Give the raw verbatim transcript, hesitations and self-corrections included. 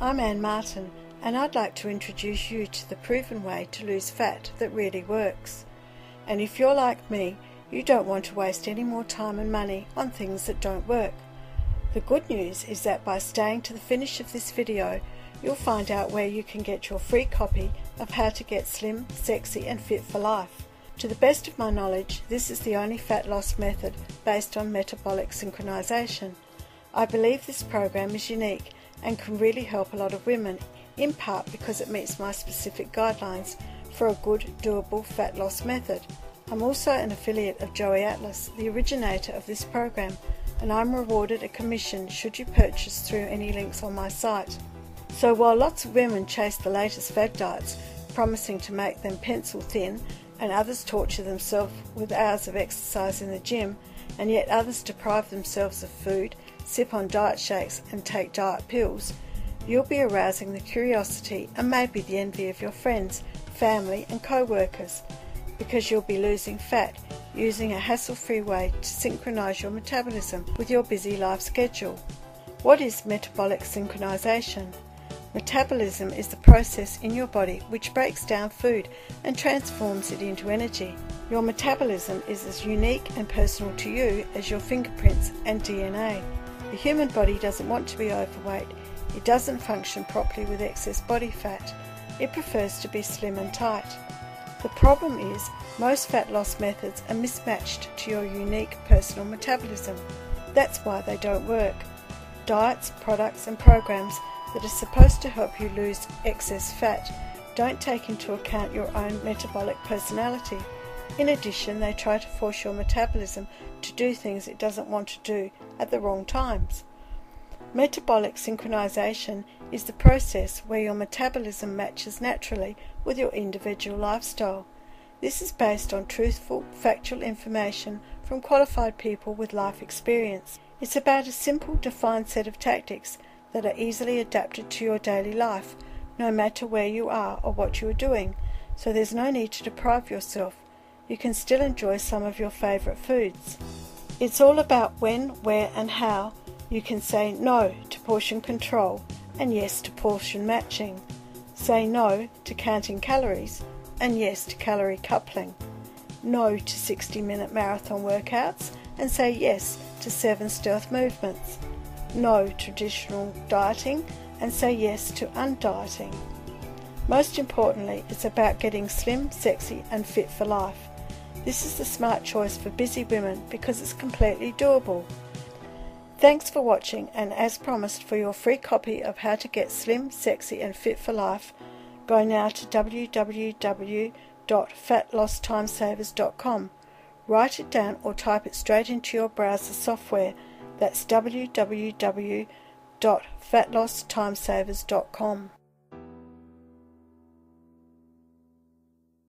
I'm Ann Martin, and I'd like to introduce you to the proven way to lose fat that really works. And if you're like me, you don't want to waste any more time and money on things that don't work. The good news is that by staying to the finish of this video, you'll find out where you can get your free copy of How to Get Slim, Sexy and Fit for Life. To the best of my knowledge, this is the only fat loss method based on metabolic synchronization. I believe this program is unique and can really help a lot of women, in part because it meets my specific guidelines for a good, doable fat loss method. I'm also an affiliate of Joey Atlas, the originator of this program, and I'm rewarded a commission should you purchase through any links on my site. So while lots of women chase the latest fad diets, promising to make them pencil thin, and others torture themselves with hours of exercise in the gym, and yet others deprive themselves of food, sip on diet shakes and take diet pills, you'll be arousing the curiosity and maybe the envy of your friends, family and co-workers, because you'll be losing fat using a hassle-free way to synchronize your metabolism with your busy life schedule. What is metabolic synchronization? Metabolism is the process in your body which breaks down food and transforms it into energy. Your metabolism is as unique and personal to you as your fingerprints and D N A. The human body doesn't want to be overweight. It doesn't function properly with excess body fat. It prefers to be slim and tight. The problem is most fat loss methods are mismatched to your unique personal metabolism. That's why they don't work. Diets, products and programs that are supposed to help you lose excess fat don't take into account your own metabolic personality. In addition, they try to force your metabolism to do things it doesn't want to do at the wrong times. Metabolic synchronization is the process where your metabolism matches naturally with your individual lifestyle. This is based on truthful, factual information from qualified people with life experience. It's about a simple, defined set of tactics that are easily adapted to your daily life, no matter where you are or what you are doing, so there's no need to deprive yourself. You can still enjoy some of your favourite foods. It's all about when, where and how you can say no to portion control and yes to portion matching. Say no to counting calories and yes to calorie coupling. No to sixty minute marathon workouts and say yes to seven stealth movements. No to traditional dieting and say yes to undieting. Most importantly, it's about getting slim, sexy and fit for life. This is the smart choice for busy women because it's completely doable. Thanks for watching, and as promised, for your free copy of How to Get Slim, Sexy and Fit for Life, go now to w w w dot fat loss time savers dot com. Write it down or type it straight into your browser software. That's w w w dot fat loss time savers dot com.